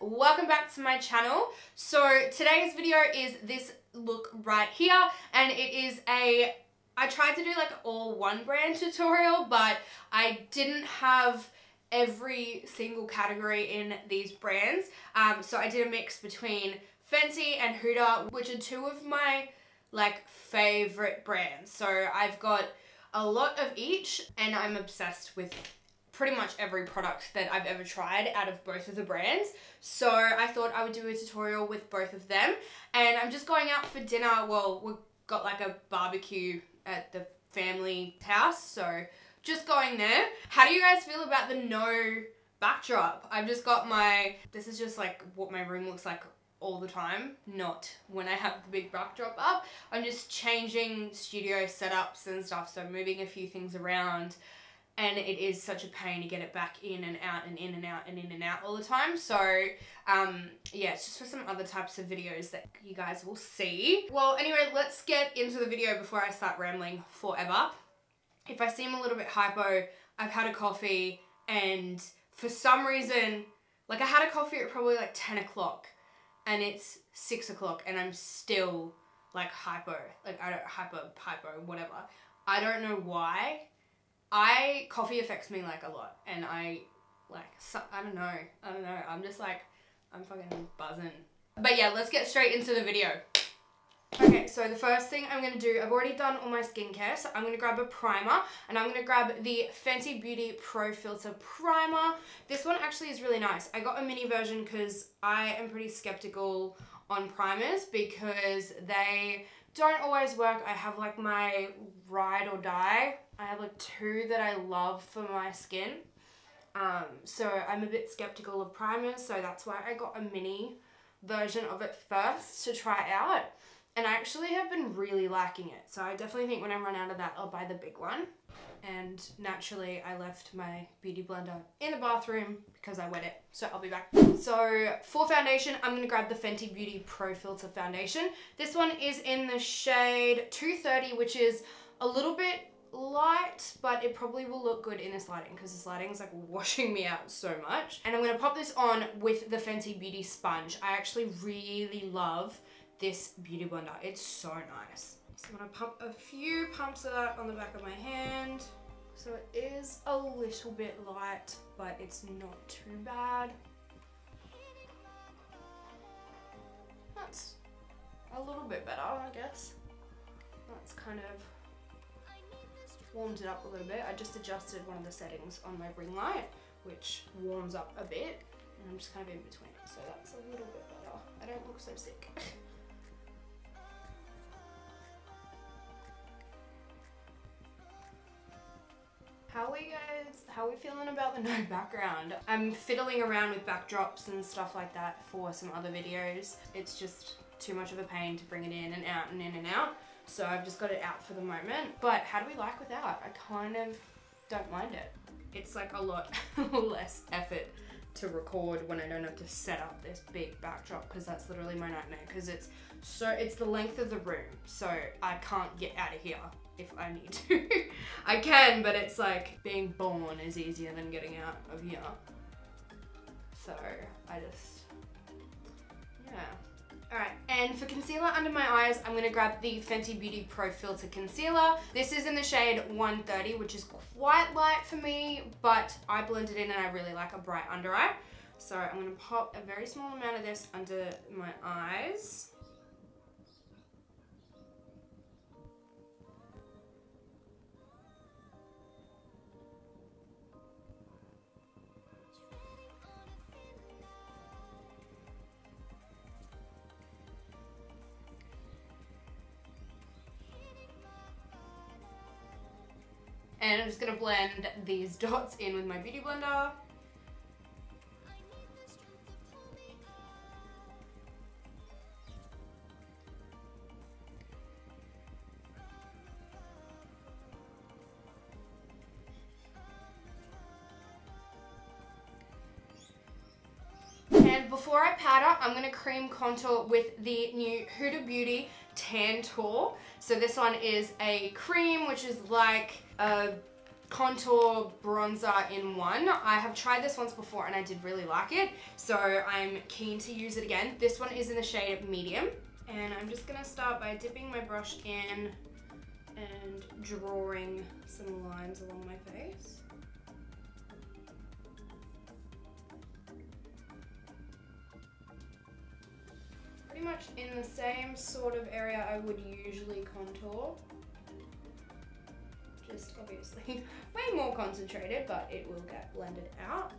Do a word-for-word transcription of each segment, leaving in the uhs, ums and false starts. welcome back to my channel. So today's video is this look right here, and it is a I tried to do like all one brand tutorial, but I didn't have every single category in these brands, um so I did a mix between Fenty and Huda, which are two of my like favorite brands. So I've got a lot of each, and I'm obsessed with pretty much every product that I've ever tried out of both of the brands. So I thought I would do a tutorial with both of them, and I'm just going out for dinner. Well, we've got like a barbecue at the family house, so just going there. How do you guys feel about the no backdrop? I've just got my, this is just like what my room looks like all the time, not when I have the big backdrop up. I'm just changing studio setups and stuff, so moving a few things around, and it is such a pain to get it back in and out and in and out and in and out all the time. So um, yeah, it's just for some other types of videos that you guys will see. Well, anyway, let's get into the video before I start rambling forever. If I seem a little bit hypo, I've had a coffee, and for some reason, like I had a coffee at probably like ten o'clock, and it's six o'clock and I'm still like hypo, like I don't, hypo, hypo, whatever. I don't know why. I, coffee affects me like a lot, and I like, so, I don't know, I don't know. I'm just like, I'm fucking buzzing. But yeah, let's get straight into the video. Okay, so the first thing I'm going to do, I've already done all my skincare, so I'm going to grab a primer, and I'm going to grab the Fenty Beauty Pro Filter Primer. This one actually is really nice. I got a mini version because I am pretty skeptical on primers because they don't always work. I have like my ride or die. I have like two that I love for my skin. Um, so I'm a bit skeptical of primers, so that's why I got a mini version of it first to try out. And I actually have been really liking it. So I definitely think when I run out of that, I'll buy the big one. And naturally, I left my beauty blender in the bathroom because I wet it. So I'll be back. So for foundation, I'm going to grab the Fenty Beauty Pro Filter Foundation. This one is in the shade two thirty, which is a little bit light, but it probably will look good in this lighting because this lighting is like washing me out so much. And I'm going to pop this on with the Fenty Beauty Sponge. I actually really love this beauty blender. It's so nice. So I'm gonna pump a few pumps of that on the back of my hand. So it is a little bit light, but it's not too bad. That's a little bit better, I guess. That's kind of warmed it up a little bit. I just adjusted one of the settings on my ring light, which warms up a bit. And I'm just kind of in between, so that's a little bit better. I don't look so sick. How are you guys, how are we feeling about the no background? I'm fiddling around with backdrops and stuff like that for some other videos. It's just too much of a pain to bring it in and out and in and out. So I've just got it out for the moment. But how do we like without? I kind of don't mind it. It's like a lot less effort to record when I don't have to set up this big backdrop, because that's literally my nightmare, because it's so, it's the length of the room. So I can't get out of here. If I need to. I can, but it's like being born is easier than getting out of here. So I just, yeah. All right, and for concealer under my eyes, I'm gonna grab the Fenty Beauty Pro Filter Concealer. This is in the shade one thirty, which is quite light for me, but I blend it in and I really like a bright under eye. So I'm gonna pop a very small amount of this under my eyes. And I'm just gonna blend these dots in with my beauty blender. And before I powder, I'm gonna cream contour with the new Huda Beauty Tan Tour. So this one is a cream, which is like a contour bronzer in one. I have tried this once before and I did really like it, so I'm keen to use it again. This one is in the shade medium, and I'm just gonna start by dipping my brush in and drawing some lines along my face. Pretty much in the same sort of area I would usually contour. Just obviously way more concentrated, but it will get blended out.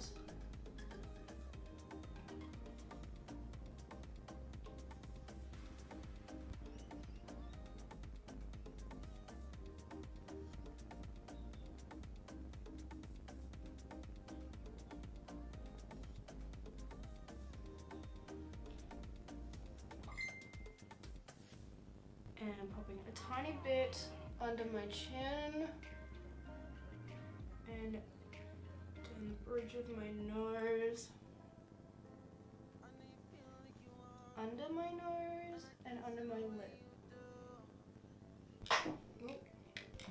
And I'm popping a tiny bit under my chin and down the bridge of my nose, under my nose and under my lip.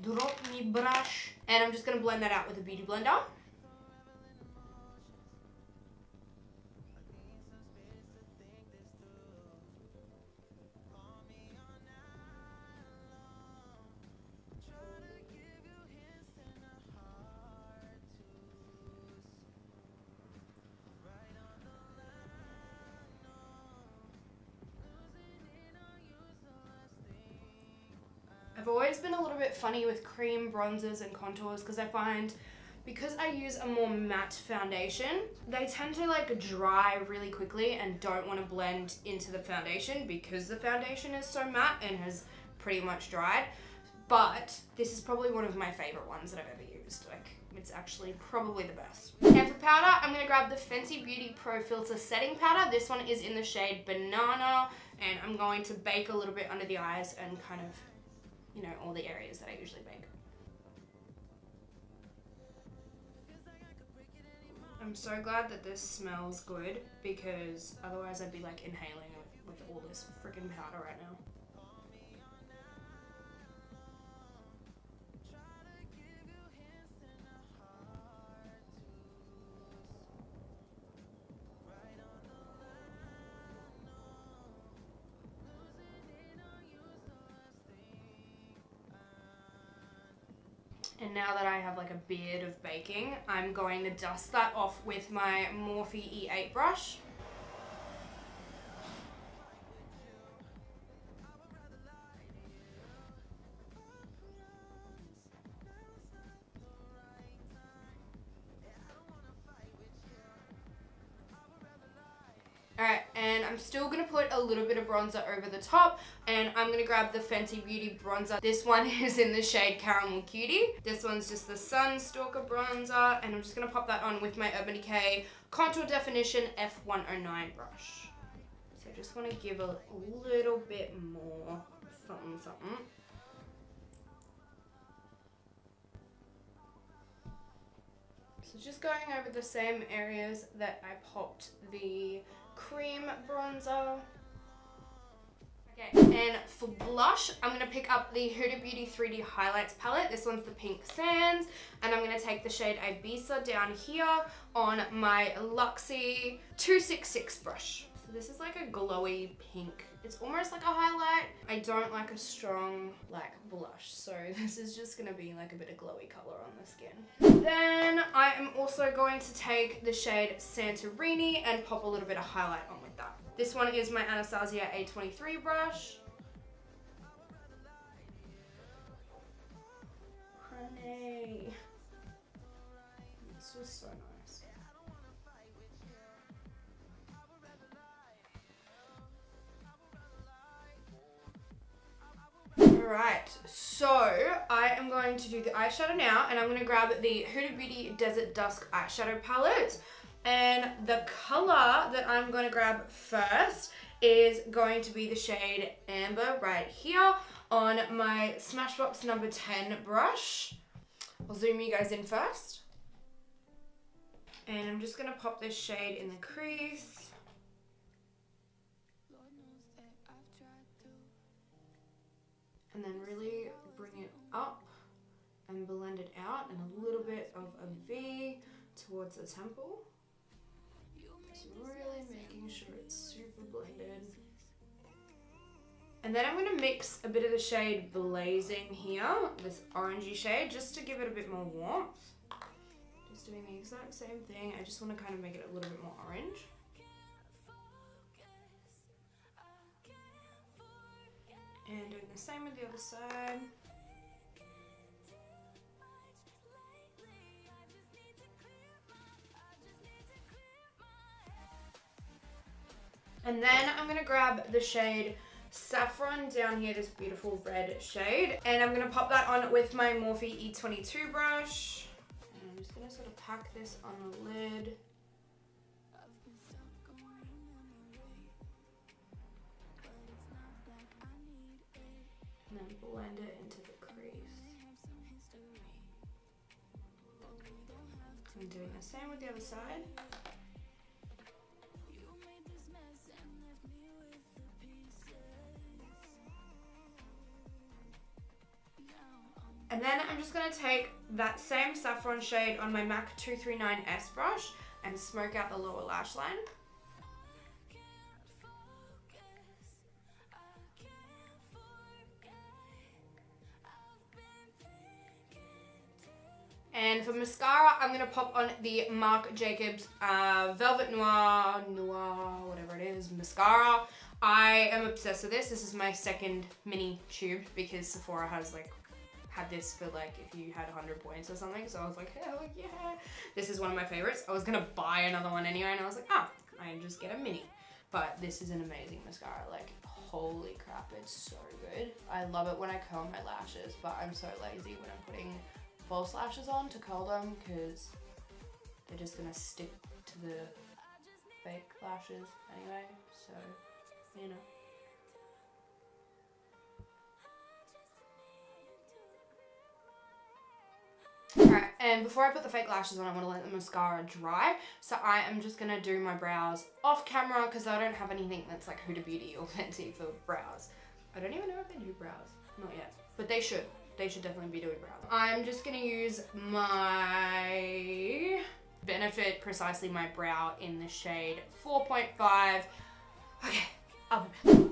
Drop my brush, and I'm just gonna blend that out with a beauty blender. I've always been a little bit funny with cream bronzers and contours because I find because I use a more matte foundation, they tend to like dry really quickly and don't want to blend into the foundation because the foundation is so matte and has pretty much dried. But this is probably one of my favorite ones that I've ever used. Like, it's actually probably the best. And for powder, I'm gonna grab the Fenty Beauty Pro Filter setting powder. This one is in the shade Banana, and I'm going to bake a little bit under the eyes and kind of, you know, all the areas that I usually bake. I'm so glad that this smells good because otherwise I'd be like inhaling it with all this freaking powder right now. And now that I have like a beard of baking, I'm going to dust that off with my Morphe E eight brush. Alright, and I'm still going to put a little bit of bronzer over the top, and I'm going to grab the Fenty Beauty bronzer. This one is in the shade Caramel Cutie. This one's just the Sunstalker bronzer, and I'm just going to pop that on with my Urban Decay Contour Definition F one oh nine brush. So I just want to give a little bit more something something. So just going over the same areas that I popped the cream bronzer. Okay, and for blush, I'm going to pick up the Huda Beauty three D Highlights palette. This one's the Pink Sands, and I'm going to take the shade Ibiza down here on my Luxie two sixty-six brush. So this is like a glowy pink. It's almost like a highlight. I don't like a strong like blush, so this is just going to be like a bit of glowy colour on the skin. Then I am also going to take the shade Santorini and pop a little bit of highlight on with that. This one is my Anastasia A twenty-three brush. Honey. This was so nice. Alright, so I am going to do the eyeshadow now, and I'm going to grab the Huda Beauty Desert Dusk eyeshadow palette, and the colour that I'm going to grab first is going to be the shade Amber right here on my Smashbox number ten brush. I'll zoom you guys in first, and I'm just going to pop this shade in the crease. And then really bring it up and blend it out, and a little bit of a V towards the temple. Just really making sure it's super blended. And then I'm going to mix a bit of the shade Blazing here, this orangey shade, just to give it a bit more warmth. Just doing the exact same thing. I just want to kind of make it a little bit more orange. And doing the same with the other side. And then I'm going to grab the shade Saffron down here, this beautiful red shade, and I'm going to pop that on with my Morphe E twenty-two brush. And I'm just going to sort of pack this on the lid. And then blend it into the crease. I'm doing the same with the other side. And then I'm just going to take that same saffron shade on my MAC two thirty-nine S brush and smoke out the lower lash line. And for mascara, I'm going to pop on the Marc Jacobs uh, Velvet Noir, Noir, whatever it is, mascara. I am obsessed with this. This is my second mini tube because Sephora has like had this for like if you had one hundred points or something, so I was like, hell yeah, this is one of my favorites. I was gonna buy another one anyway, and I was like, ah, I just get a mini. But this is an amazing mascara, like holy crap, it's so good. I love it when I curl my lashes, but I'm so lazy when I'm putting false lashes on to curl them because they're just gonna stick to the fake lashes anyway, so you know. Alright, and before I put the fake lashes on, I want to let the mascara dry. So I am just going to do my brows off camera because I don't have anything that's like Huda Beauty or Fenty for brows. I don't even know if they do brows. Not yet. But they should. They should definitely be doing brows. I'm just going to use my Benefit, precisely my brow, in the shade four point five. Okay, I'll be back.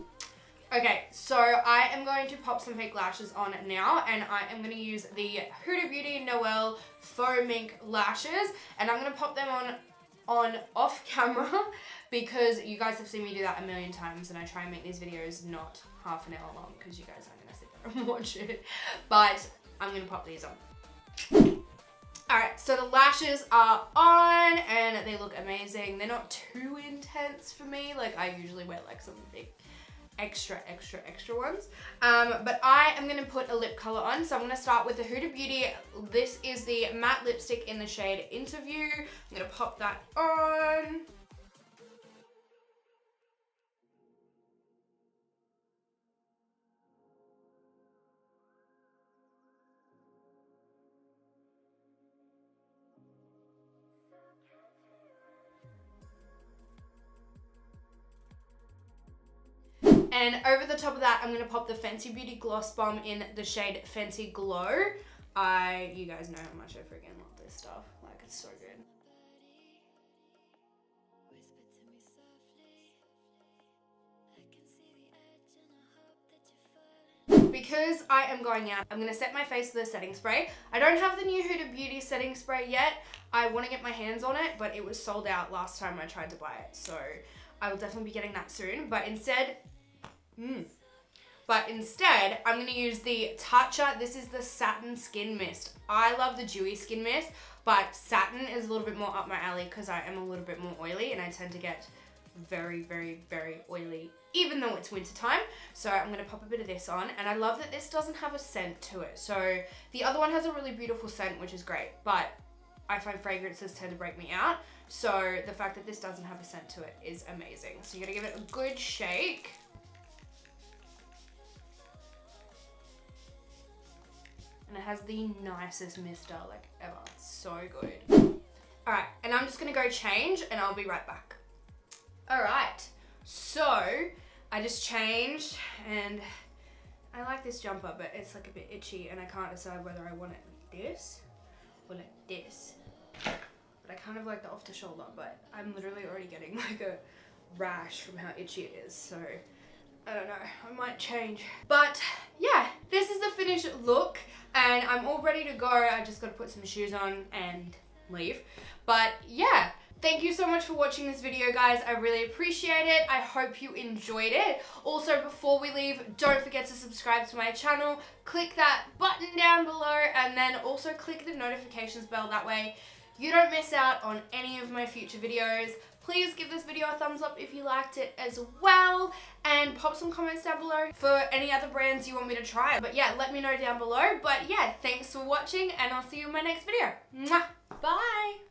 Okay, so I am going to pop some fake lashes on now, and I am going to use the Huda Beauty Noel Faux Mink Lashes, and I'm going to pop them on on off camera because you guys have seen me do that a million times, and I try and make these videos not half an hour long because you guys aren't going to sit there and watch it, but I'm going to pop these on. Alright, so the lashes are on and they look amazing. They're not too intense for me, like I usually wear like some big extra extra extra ones, um, but I am going to put a lip colour on. So I'm going to start with the Huda Beauty, this is the matte lipstick in the shade Interview. I'm going to pop that on. And over the top of that, I'm going to pop the Fenty Beauty Gloss Bomb in the shade Fenty Glow. I, you guys know how much I freaking love this stuff. Like, it's so good. Because I am going out, I'm going to set my face with a setting spray. I don't have the new Huda Beauty setting spray yet. I want to get my hands on it, but it was sold out last time I tried to buy it. So I will definitely be getting that soon, but instead, mm, but instead, I'm going to use the Tatcha, this is the Satin Skin Mist. I love the dewy skin mist, but satin is a little bit more up my alley because I am a little bit more oily and I tend to get very, very, very oily, even though it's winter time. So I'm going to pop a bit of this on, and I love that this doesn't have a scent to it. So the other one has a really beautiful scent, which is great, but I find fragrances tend to break me out. So the fact that this doesn't have a scent to it is amazing. So you're gonna give it a good shake. And it has the nicest mister like ever, so good. All right, and I'm just gonna go change and I'll be right back. All right, so I just changed and I like this jumper, but it's like a bit itchy and I can't decide whether I want it this or like this. But I kind of like the off the shoulder, but I'm literally already getting like a rash from how itchy it is, so I don't know, I might change. But yeah, this is the finished look and I'm all ready to go. I just gotta put some shoes on and leave. But yeah, thank you so much for watching this video, guys. I really appreciate it. I hope you enjoyed it. Also, before we leave, don't forget to subscribe to my channel. Click that button down below and then also click the notifications bell. That way you don't miss out on any of my future videos. Please give this video a thumbs up if you liked it as well, and pop some comments down below for any other brands you want me to try. But yeah, let me know down below. But yeah, thanks for watching and I'll see you in my next video. Mwah! Bye!